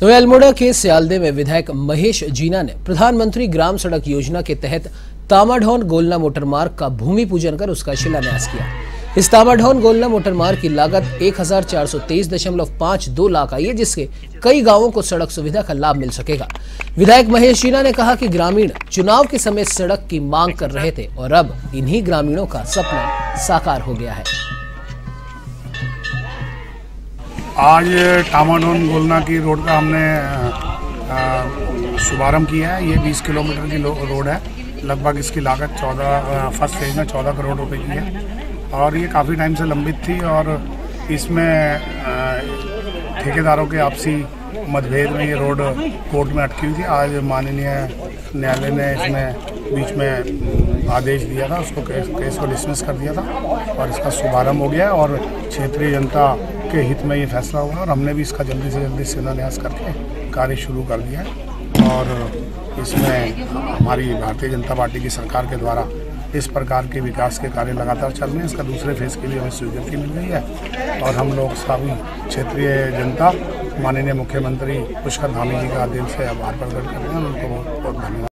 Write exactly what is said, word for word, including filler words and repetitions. तो अल्मोड़ा के सियालदे में विधायक महेश जीना ने प्रधानमंत्री ग्राम सड़क योजना के तहत तामढ़ौना-गोलना मोटर मार्ग का भूमि पूजन कर उसका शिलान्यास किया। इस तामढ़ौना-गोलना मोटर मार्ग की लागत एक हजार चार सौ तेईस दशमलव पाँच दो लाख आई है, जिसके कई गांवों को सड़क सुविधा का लाभ मिल सकेगा। विधायक महेश जीना ने कहा कि ग्रामीण चुनाव के समय सड़क की मांग कर रहे थे और अब इन्हीं ग्रामीणों का सपना साकार हो गया है। आज तामढ़ौना-गोलना की रोड का हमने शुभारंभ किया है। ये बीस किलोमीटर की रोड है। लगभग इसकी लागत चौदह फर्स्ट फेज में चौदह करोड़ रुपए की है और ये काफ़ी टाइम से लंबित थी और इसमें ठेकेदारों के आपसी मतभेद में ये रोड कोर्ट में अटकी हुई थी। आज माननीय न्यायालय ने इसमें बीच में आदेश दिया था, उसको केस, केस को डिसमिस कर दिया था और इसका शुभारंभ हो गया और क्षेत्रीय जनता के हित में ये फैसला हुआ और हमने भी इसका जल्दी से जल्दी शिलान्यास करके कार्य शुरू कर दिया है। और इसमें हमारी भारतीय जनता पार्टी की सरकार के द्वारा इस प्रकार के विकास के कार्य लगातार चल रहे हैं। इसका दूसरे फेज के लिए हमें स्वीकृति मिल गई है और हम लोग सभी क्षेत्रीय जनता माननीय मुख्यमंत्री पुष्कर धामी जी का दिल से आभार प्रकट कर रहे हैं। उनको बहुत बहुत धन्यवाद।